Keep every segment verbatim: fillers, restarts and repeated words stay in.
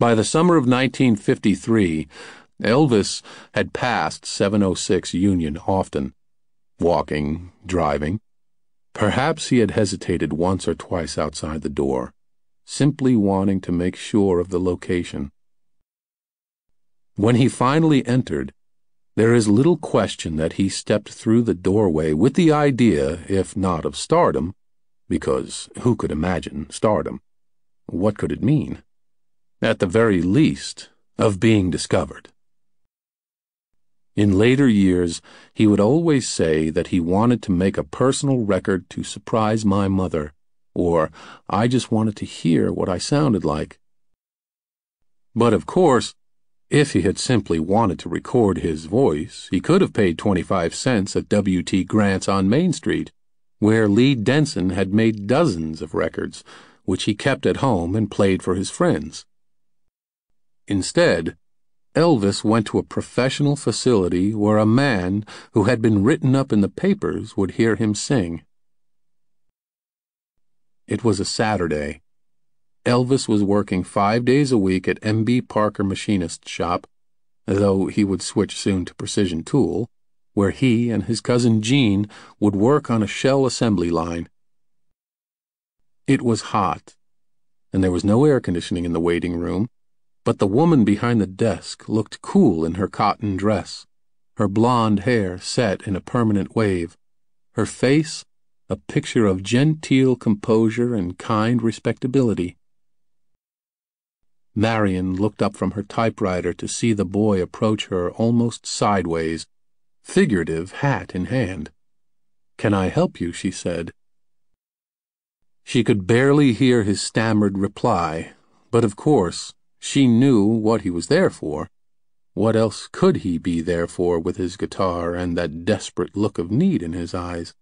By the summer of nineteen fifty-three, Elvis had passed seven oh six Union often, walking, driving. Perhaps he had hesitated once or twice outside the door, simply wanting to make sure of the location. When he finally entered, there is little question that he stepped through the doorway with the idea, if not of stardom, because who could imagine stardom? What could it mean? At the very least, of being discovered. In later years, he would always say that he wanted to make a personal record to surprise my mother, or I just wanted to hear what I sounded like. But of course, if he had simply wanted to record his voice, he could have paid twenty-five cents at W T Grant's on Main Street, where Lee Denson had made dozens of records, which he kept at home and played for his friends. Instead, Elvis went to a professional facility where a man who had been written up in the papers would hear him sing. It was a Saturday. Elvis was working five days a week at M B Parker Machinist's shop, though he would switch soon to Precision Tool, where he and his cousin Gene would work on a shell assembly line. It was hot, and there was no air conditioning in the waiting room, but the woman behind the desk looked cool in her cotton dress, her blonde hair set in a permanent wave, her face a picture of genteel composure and kind respectability. Marion looked up from her typewriter to see the boy approach her almost sideways, figurative hat in hand. "Can I help you?" she said. She could barely hear his stammered reply, but of course she knew what he was there for. What else could he be there for with his guitar and that desperate look of need in his eyes?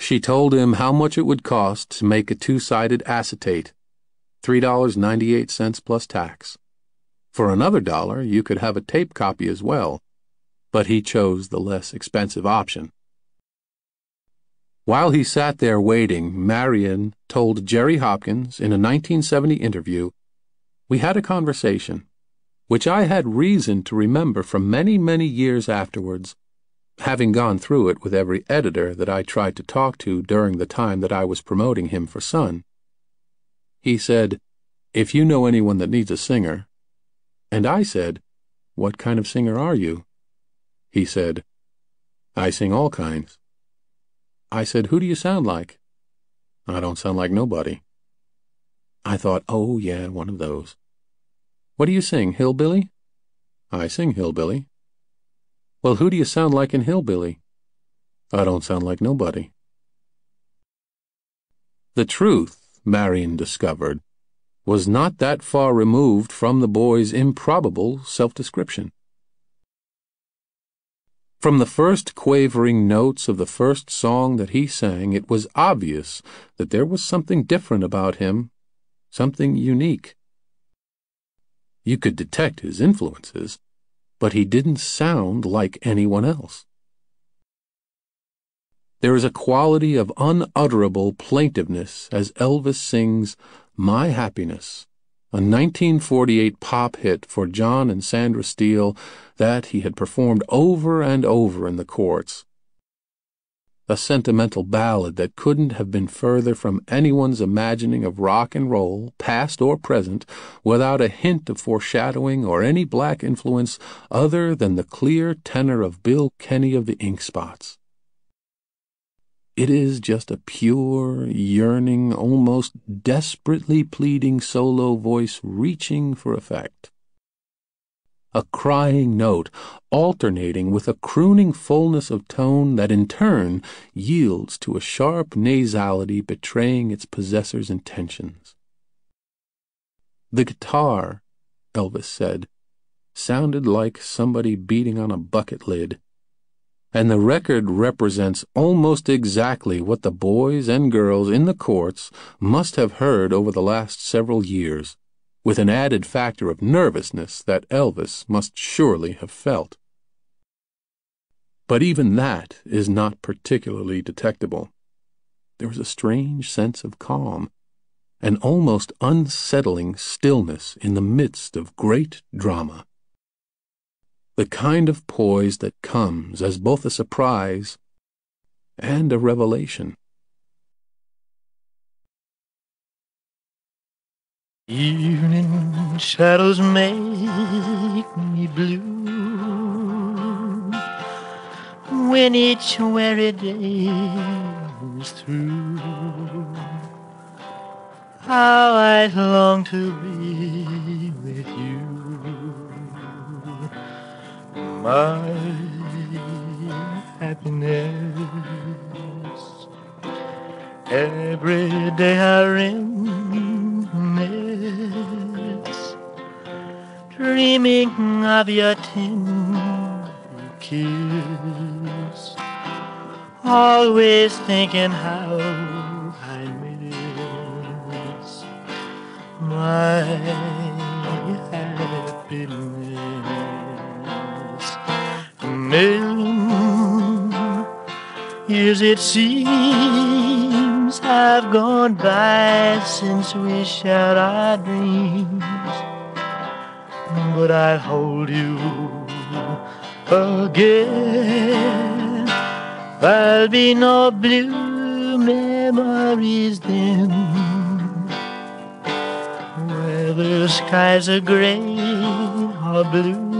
She told him how much it would cost to make a two-sided acetate, three dollars and ninety-eight cents plus tax. For another dollar, you could have a tape copy as well, but he chose the less expensive option. While he sat there waiting, Marion told Jerry Hopkins in a nineteen seventy interview, "We had a conversation, which I had reason to remember for many, many years afterwards, having gone through it with every editor that I tried to talk to during the time that I was promoting him for Sun. He said, 'If you know anyone that needs a singer,' and I said, 'What kind of singer are you?' He said, 'I sing all kinds.' I said, 'Who do you sound like?' 'I don't sound like nobody.' I thought, 'Oh, yeah, one of those.' 'What do you sing, hillbilly?' 'I sing hillbilly.' 'Well, who do you sound like in hillbilly?' 'I don't sound like nobody.'" The truth, Marion discovered, was not that far removed from the boy's improbable self-description. From the first quavering notes of the first song that he sang, it was obvious that there was something different about him, something unique. You could detect his influences, but he didn't sound like anyone else. There is a quality of unutterable plaintiveness as Elvis sings "My Happiness," a nineteen forty-eight pop hit for John and Sandra Steele that he had performed over and over in the courts. A sentimental ballad that couldn't have been further from anyone's imagining of rock and roll, past or present, without a hint of foreshadowing or any black influence other than the clear tenor of Bill Kenny of the Ink Spots. It is just a pure, yearning, almost desperately pleading solo voice reaching for effect. A crying note alternating with a crooning fullness of tone that in turn yields to a sharp nasality betraying its possessor's intentions. "The guitar," Elvis said, "sounded like somebody beating on a bucket lid." And the record represents almost exactly what the boys and girls in the courts must have heard over the last several years, with an added factor of nervousness that Elvis must surely have felt. But even that is not particularly detectable. There was a strange sense of calm, an almost unsettling stillness in the midst of great drama. The kind of poise that comes as both a surprise and a revelation. Evening shadows make me blue when each weary day is through. How I long to be with you, my happiness. Every day I reminisce, dreaming of your tender kiss, always thinking how I miss my happiness. A million years it seems have gone by since we shared our dreams, but I'll hold you again. There'll be no blue memories then, where the skies are gray or blue.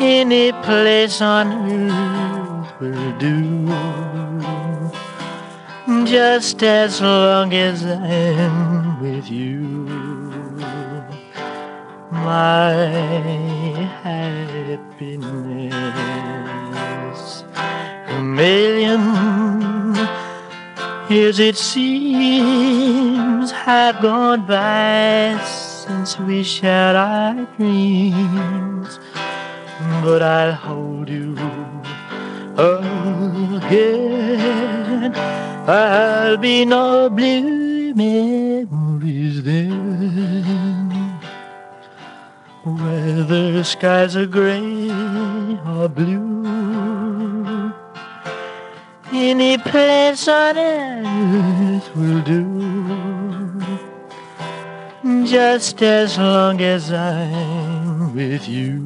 Any place on earth will do, just as long as I'm with you, my happiness. A million years it seems have gone by since we shared our dreams, but I'll hold you again. There'll be no blue memories then, whether skies are gray or blue. Any place on earth will do, just as long as I'm with you,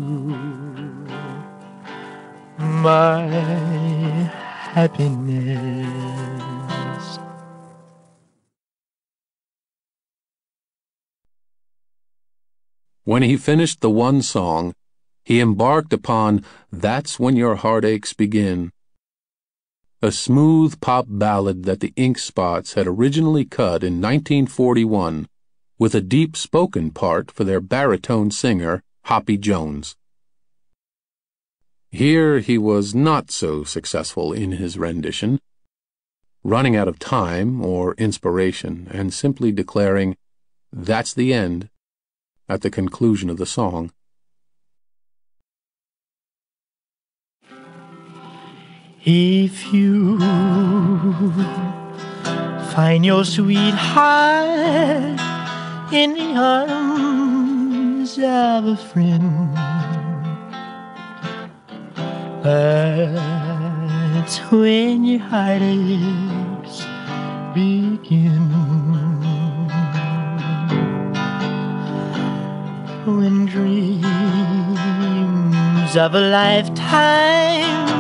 my happiness. When he finished the one song, he embarked upon That's When Your Heartaches Begin, a smooth pop ballad that the Ink Spots had originally cut in nineteen forty-one, with a deep spoken part for their baritone singer, Hoppy Jones. Here he was not so successful in his rendition, running out of time or inspiration and simply declaring, "That's the end," at the conclusion of the song. If you find your sweetheart in the arms of a friend, that's when your heartaches begin. When dreams of a lifetime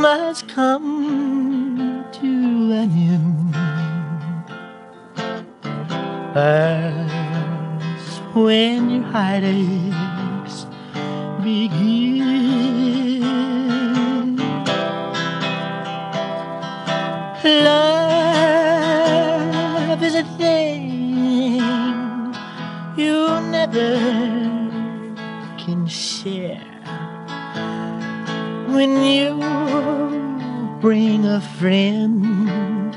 must come to an end, that's when your heartaches begin. Love is a thing you never can share. When you bring a friend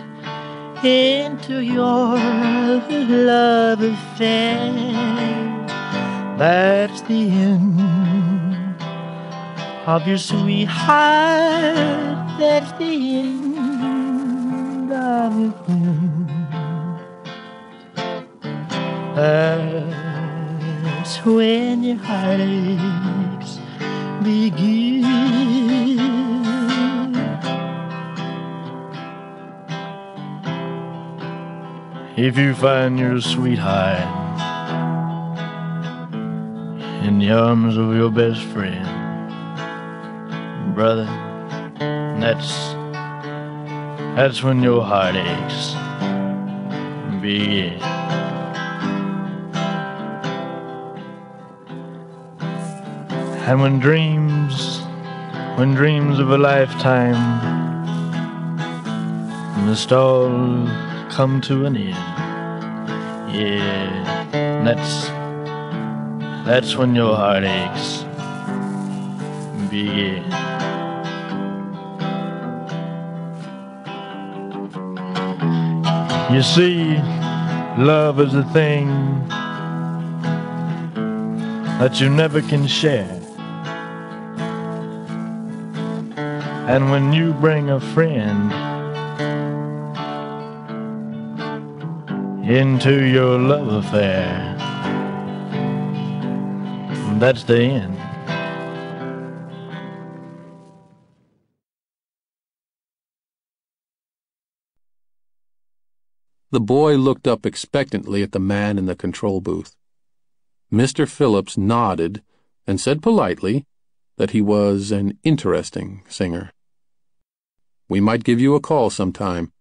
into your love affair, that's the end of your sweetheart, that's the end of your friend, that's when your heartaches begin. if you find your sweetheart in the arms of your best friend, brother, that's that's when your heartaches begin. And when dreams, when dreams of a lifetime must all come to an end, yeah, that's that's when your heartaches begin. You see, love is a thing that you never can share. And when you bring a friend into your love affair, that's the end. The boy looked up expectantly at the man in the control booth. Mister Phillips nodded and said politely that he was an interesting singer. We might give you a call sometime.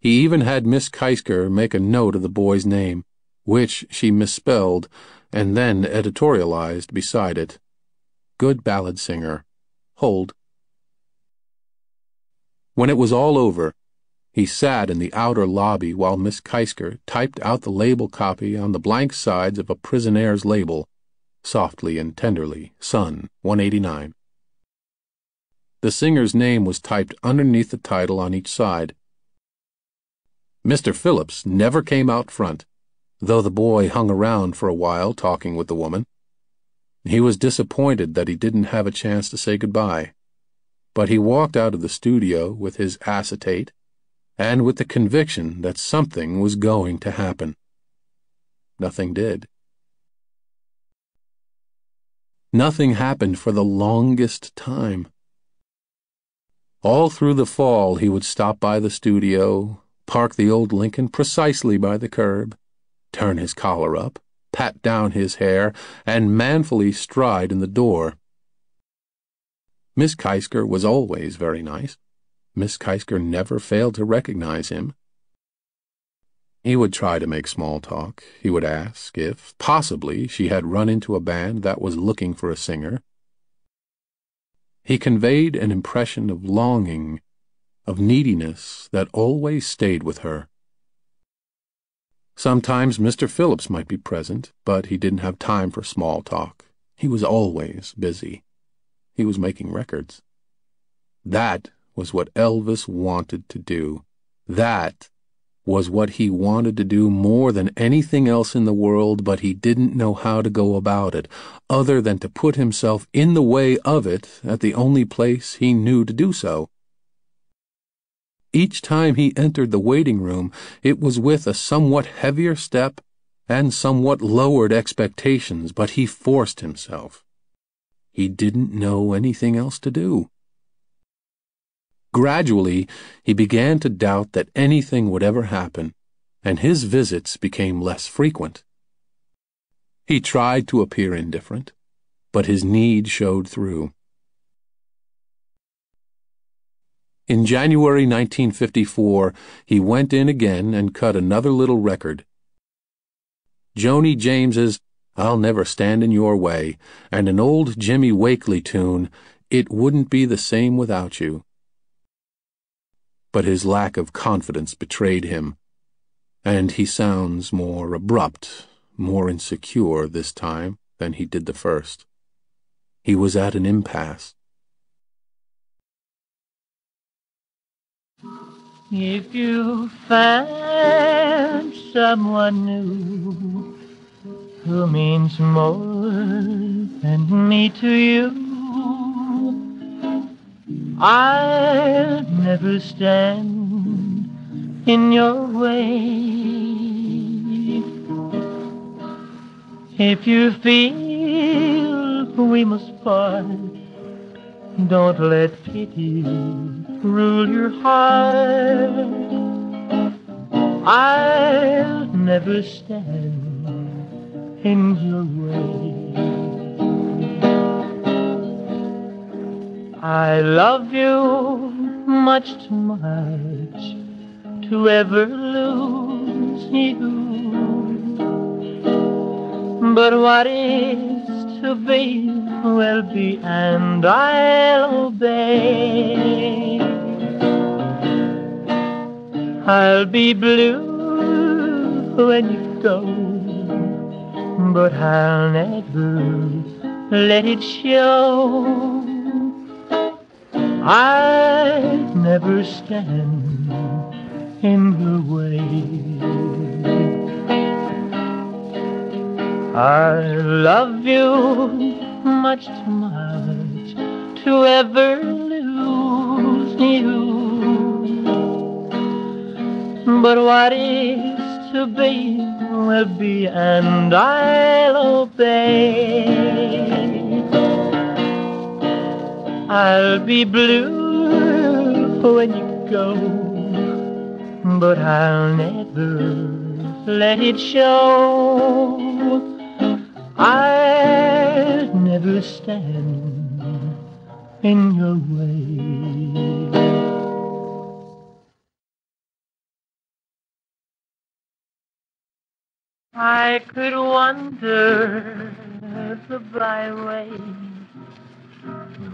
He even had Miss Keisker make a note of the boy's name, which she misspelled and then editorialized beside it. Good ballad singer. Hold. When it was all over, he sat in the outer lobby while Miss Keisker typed out the label copy on the blank sides of a prisoner's label. Softly and tenderly, Sun, one eighty-nine. The singer's name was typed underneath the title on each side. Mister Phillips never came out front, though the boy hung around for a while talking with the woman. He was disappointed that he didn't have a chance to say goodbye, but he walked out of the studio with his acetate and with the conviction that something was going to happen. Nothing did. Nothing happened for the longest time. All through the fall he would stop by the studio, park the old Lincoln precisely by the curb, turn his collar up, pat down his hair, and manfully stride in the door. Miss Keisker was always very nice. Miss Keisker never failed to recognize him. He would try to make small talk. He would ask if, possibly, she had run into a band that was looking for a singer. He conveyed an impression of longing, of neediness, that always stayed with her. Sometimes Mister Phillips might be present, but he didn't have time for small talk. He was always busy. He was making records. That was what Elvis wanted to do. That was what he wanted to do more than anything else in the world, but he didn't know how to go about it, other than to put himself in the way of it at the only place he knew to do so. Each time he entered the waiting room, it was with a somewhat heavier step and somewhat lowered expectations, but he forced himself. He didn't know anything else to do. Gradually, he began to doubt that anything would ever happen, and his visits became less frequent. He tried to appear indifferent, but his need showed through. In January nineteen fifty-four, he went in again and cut another little record. Joni James's "I`ll Never Stand In Your Way" and an old Jimmy Wakely tune, "It Wouldn't Be The Same Without You." But his lack of confidence betrayed him, and he sounds more abrupt, more insecure this time than he did the first. He was at an impasse. If you find someone new who means more than me to you, I'll never stand in your way. If you feel we must part, don't let pity rule your heart. I'll never stand in your way. I love you much too much to ever lose you. But what is to be will be, and I'll obey. I'll be blue when you go, but I'll never let it show. I'll never stand in your way. I love you much too much to ever lose you. But what is to be will be, and I'll obey. I'll be blue when you go, but I'll never let it show. I'll never stand in your way. I could wander the byway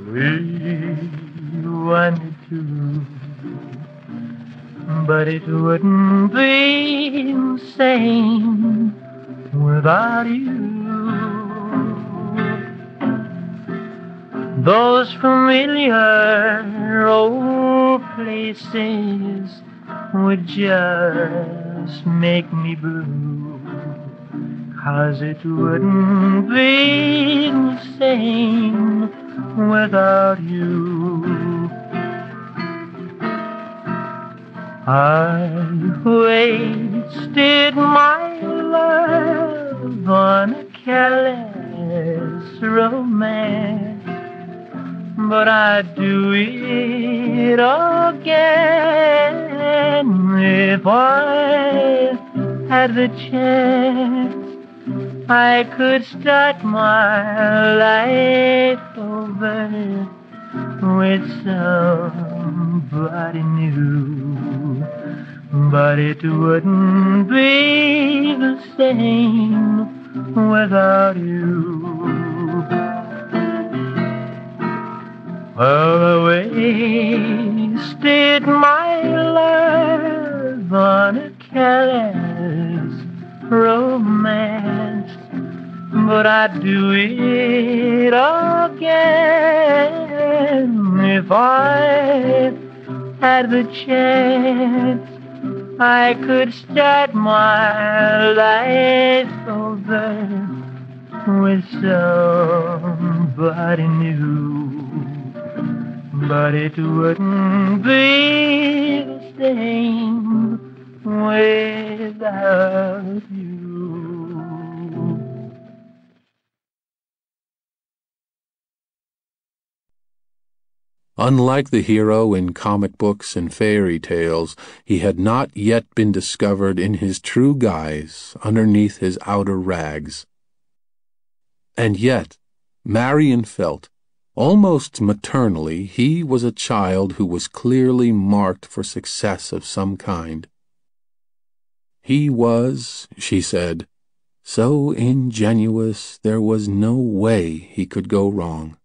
we wanted to, but it wouldn't be the same without you. Those familiar old places would just make me blue, 'cause it wouldn't be the same without you. I wasted my love on a careless romance, but I'd do it again if I had the chance. I could start my life over with somebody new, but it wouldn't be the same without you. Well, I wasted my love on a careless romance, but I'd do it again if I had the chance. I could start my life over with somebody new, but it wouldn't be the same without you. Unlike the hero in comic books and fairy tales, he had not yet been discovered in his true guise underneath his outer rags. And yet, Marion felt, almost maternally, he was a child who was clearly marked for success of some kind. He was, she said, so ingenuous there was no way he could go wrong.